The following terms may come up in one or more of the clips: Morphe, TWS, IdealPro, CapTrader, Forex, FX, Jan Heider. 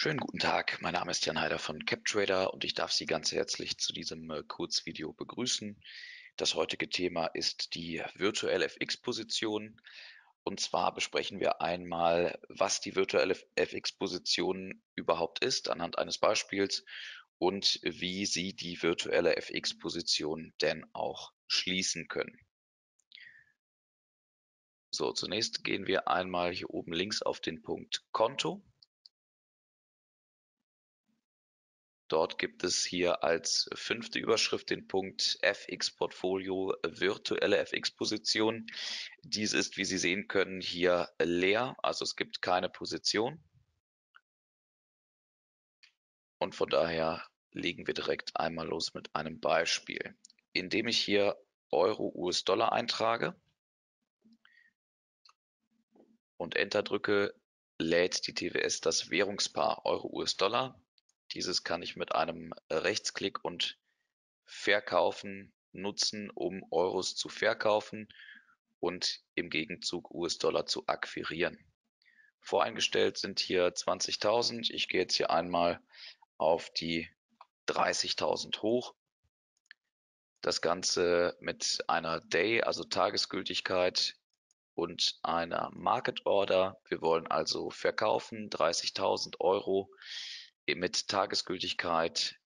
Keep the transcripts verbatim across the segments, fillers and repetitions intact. Schönen guten Tag, mein Name ist Jan Heider von CapTrader und ich darf Sie ganz herzlich zu diesem äh, Kurzvideo begrüßen. Das heutige Thema ist die virtuelle F X-Position. Und zwar besprechen wir einmal, was die virtuelle F X-Position überhaupt ist anhand eines Beispiels und wie Sie die virtuelle F X-Position denn auch schließen können. So, zunächst gehen wir einmal hier oben links auf den Punkt Konto. Dort gibt es hier als fünfte Überschrift den Punkt F X-Portfolio virtuelle F X-Position. Dies ist, wie Sie sehen können, hier leer, also es gibt keine Position. Und von daher legen wir direkt einmal los mit einem Beispiel. Indem ich hier Euro U S Dollar eintrage und Enter drücke, lädt die T W S das Währungspaar Euro U S Dollar. Dieses kann ich mit einem Rechtsklick und Verkaufen nutzen, um Euros zu verkaufen und im Gegenzug U S Dollar zu akquirieren. Voreingestellt sind hier zwanzigtausend. Ich gehe jetzt hier einmal auf die dreißigtausend hoch. Das Ganze mit einer Day, also Tagesgültigkeit und einer Market Order. Wir wollen also verkaufen dreißigtausend Euro. Mit Tagesgültigkeit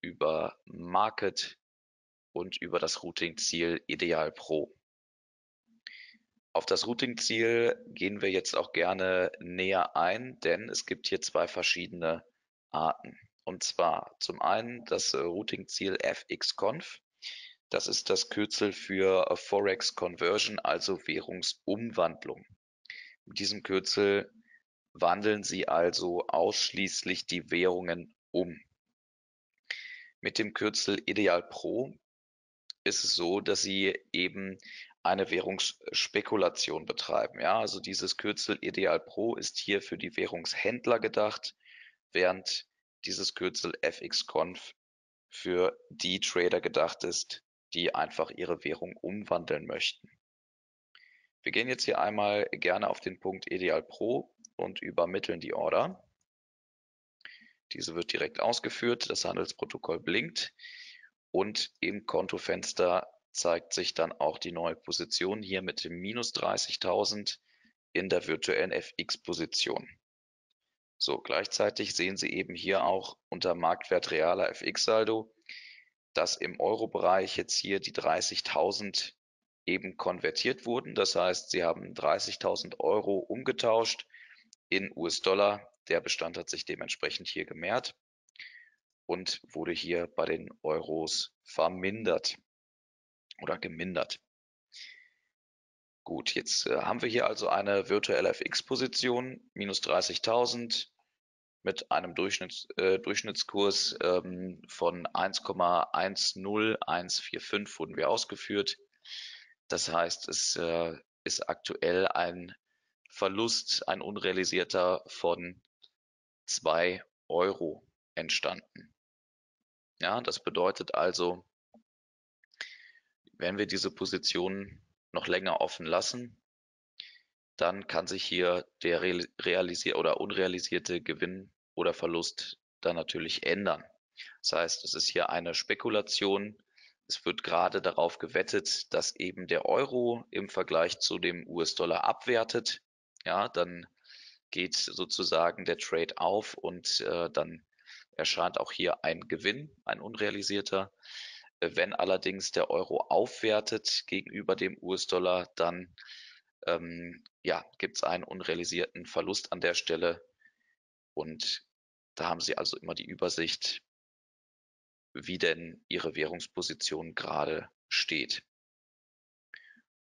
über Market und über das Routing-Ziel IdealPro. Auf das Routing-Ziel gehen wir jetzt auch gerne näher ein, denn es gibt hier zwei verschiedene Arten. Und zwar zum einen das Routing-Ziel F X Conf. Das ist das Kürzel für Forex Conversion, also Währungsumwandlung. Mit diesem Kürzel wandeln Sie also ausschließlich die Währungen um. Mit dem Kürzel IdealPro ist es so, dass Sie eben eine Währungsspekulation betreiben. Ja, also dieses Kürzel IdealPro ist hier für die Währungshändler gedacht, während dieses Kürzel F X Conf für die Trader gedacht ist, die einfach ihre Währung umwandeln möchten. Wir gehen jetzt hier einmal gerne auf den Punkt IdealPro und übermitteln die Order. Diese wird direkt ausgeführt, das Handelsprotokoll blinkt und im Kontofenster zeigt sich dann auch die neue Position hier mit dem minus dreißigtausend in der virtuellen F X-Position. So, gleichzeitig sehen Sie eben hier auch unter Marktwert realer F X-Saldo, dass im Euro-Bereich jetzt hier die dreißigtausend eben konvertiert wurden. Das heißt, Sie haben dreißigtausend Euro umgetauscht in U S Dollar, der Bestand hat sich dementsprechend hier gemehrt und wurde hier bei den Euros vermindert oder gemindert. Gut, jetzt äh, haben wir hier also eine virtuelle F X-Position, minus dreißigtausend mit einem Durchschnitts, äh, Durchschnittskurs ähm, von eins Komma eins null eins vier fünf wurden wir ausgeführt. Das heißt, es äh, ist aktuell ein Verlust, ein unrealisierter von zwei Euro entstanden. Ja, das bedeutet also, wenn wir diese Position noch länger offen lassen, dann kann sich hier der realisierte oder unrealisierte Gewinn oder Verlust dann natürlich ändern. Das heißt, es ist hier eine Spekulation. Es wird gerade darauf gewettet, dass eben der Euro im Vergleich zu dem U S Dollar abwertet. Ja, dann geht sozusagen der Trade auf und äh, dann erscheint auch hier ein Gewinn, ein unrealisierter. Wenn allerdings der Euro aufwertet gegenüber dem U S Dollar, dann ähm, ja, gibt es einen unrealisierten Verlust an der Stelle. Und da haben Sie also immer die Übersicht, wie denn Ihre Währungsposition gerade steht.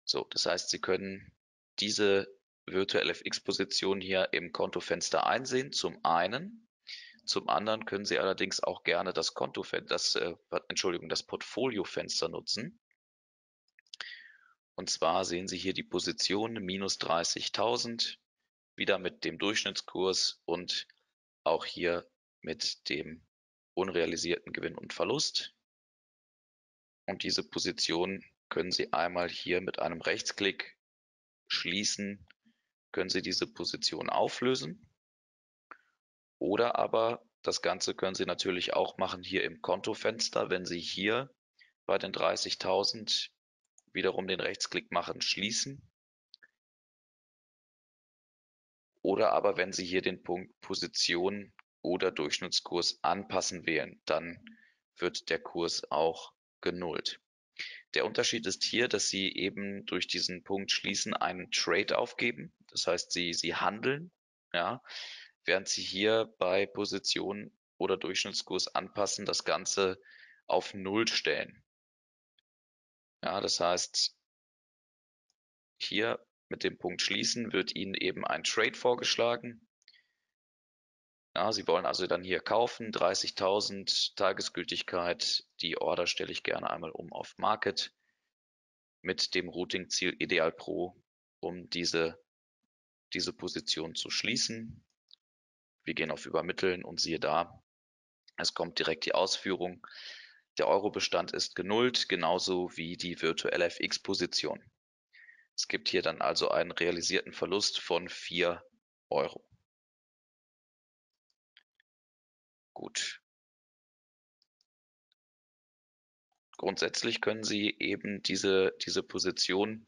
So, das heißt, Sie können diese virtuelle F X-Position hier im Kontofenster einsehen, zum einen. Zum anderen können Sie allerdings auch gerne das Kontofenster, das, äh, Entschuldigung, das Portfoliofenster nutzen. Und zwar sehen Sie hier die Position minus dreißigtausend, wieder mit dem Durchschnittskurs und auch hier mit dem unrealisierten Gewinn und Verlust. Und diese Position können Sie einmal hier mit einem Rechtsklick schließen. Können Sie diese Position auflösen Oder aber das Ganze können Sie natürlich auch machen hier im Kontofenster, wenn Sie hier bei den dreißigtausend wiederum den Rechtsklick machen, schließen. Oder aber wenn Sie hier den Punkt Position oder Durchschnittskurs anpassen wählen, dann wird der Kurs auch genullt. Der Unterschied ist hier, dass Sie eben durch diesen Punkt Schließen einen Trade aufgeben. Das heißt, Sie, Sie handeln, ja, während Sie hier bei Position oder Durchschnittskurs anpassen, das Ganze auf Null stellen. Ja, das heißt, hier mit dem Punkt Schließen wird Ihnen eben ein Trade vorgeschlagen. Ja, Sie wollen also dann hier kaufen, dreißigtausend, Tagesgültigkeit, die Order stelle ich gerne einmal um auf Market mit dem Routing-Ziel IdealPro, um diese, diese Position zu schließen. Wir gehen auf Übermitteln und siehe da, es kommt direkt die Ausführung. Der Euro-Bestand ist genullt, genauso wie die virtuelle F X-Position. Es gibt hier dann also einen realisierten Verlust von vier Euro. Gut. Grundsätzlich können Sie eben diese, diese Position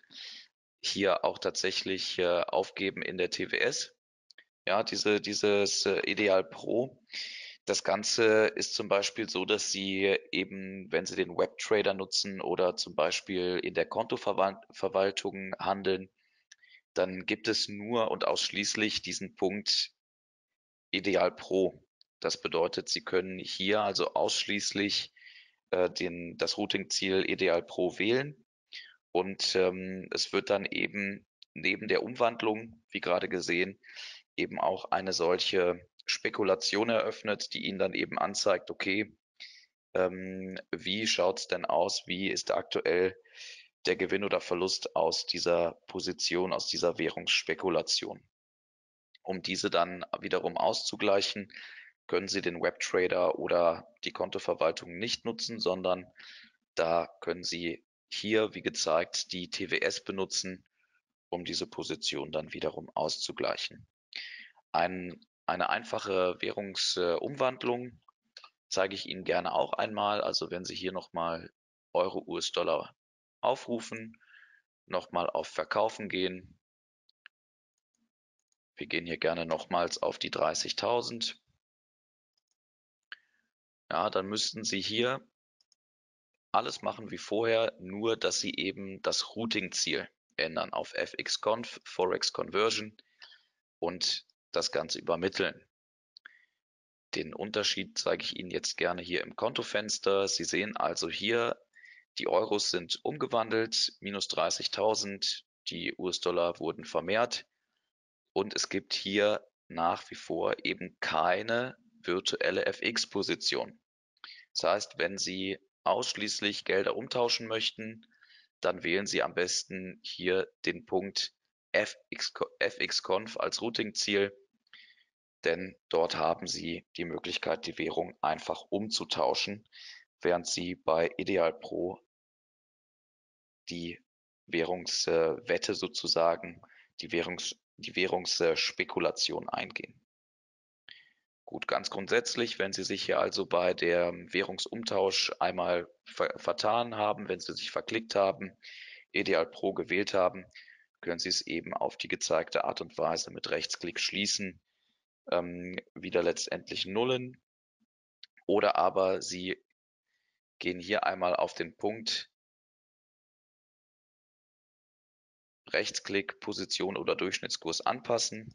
hier auch tatsächlich äh, aufgeben in der T W S. Ja, diese, dieses äh, IdealPro. Das Ganze ist zum Beispiel so, dass Sie eben, wenn Sie den Webtrader nutzen oder zum Beispiel in der Kontoverwaltung handeln, dann gibt es nur und ausschließlich diesen Punkt IdealPro. Das bedeutet, Sie können hier also ausschließlich äh, den, das Routing-Ziel IdealPro wählen und ähm, es wird dann eben neben der Umwandlung, wie gerade gesehen, eben auch eine solche Spekulation eröffnet, die Ihnen dann eben anzeigt, okay, ähm, wie schaut es denn aus, wie ist aktuell der Gewinn oder Verlust aus dieser Position, aus dieser Währungsspekulation. Um diese dann wiederum auszugleichen, können Sie den Webtrader oder die Kontoverwaltung nicht nutzen, sondern da können Sie hier, wie gezeigt, die T W S benutzen, um diese Position dann wiederum auszugleichen. Ein, eine einfache Währungsumwandlung zeige ich Ihnen gerne auch einmal. Also wenn Sie hier nochmal Euro, U S-Dollar aufrufen, nochmal auf Verkaufen gehen. Wir gehen hier gerne nochmals auf die dreißigtausend. Ja, dann müssten Sie hier alles machen wie vorher, nur dass Sie eben das Routing-Ziel ändern auf F X Conf, Forex Conversion und das Ganze übermitteln. Den Unterschied zeige ich Ihnen jetzt gerne hier im Kontofenster. Sie sehen also hier, die Euros sind umgewandelt, minus dreißigtausend, die U S-Dollar wurden vermehrt und es gibt hier nach wie vor eben keine virtuelle F X-Position. Das heißt, wenn Sie ausschließlich Gelder umtauschen möchten, dann wählen Sie am besten hier den Punkt F X Conf als Routing-Ziel, denn dort haben Sie die Möglichkeit, die Währung einfach umzutauschen, während Sie bei IdealPro die Währungswette sozusagen, die Währungs, die Währungsspekulation eingehen. Gut, ganz grundsätzlich, wenn Sie sich hier also bei der Währungsumtausch einmal ver vertan haben, wenn Sie sich verklickt haben, IdealPro gewählt haben, können Sie es eben auf die gezeigte Art und Weise mit Rechtsklick schließen, ähm, wieder letztendlich nullen. Oder aber Sie gehen hier einmal auf den Punkt Rechtsklick, Position oder Durchschnittskurs anpassen.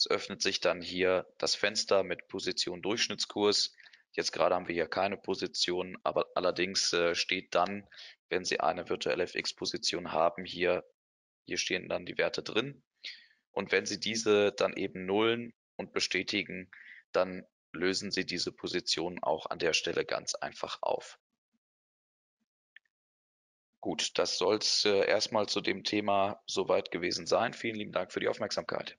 Es öffnet sich dann hier das Fenster mit Position Durchschnittskurs. Jetzt gerade haben wir hier keine Position, aber allerdings steht dann, wenn Sie eine virtuelle F X-Position haben, hier, hier stehen dann die Werte drin. Und wenn Sie diese dann eben nullen und bestätigen, dann lösen Sie diese Position auch an der Stelle ganz einfach auf. Gut, das soll es erstmal zu dem Thema soweit gewesen sein. Vielen lieben Dank für die Aufmerksamkeit.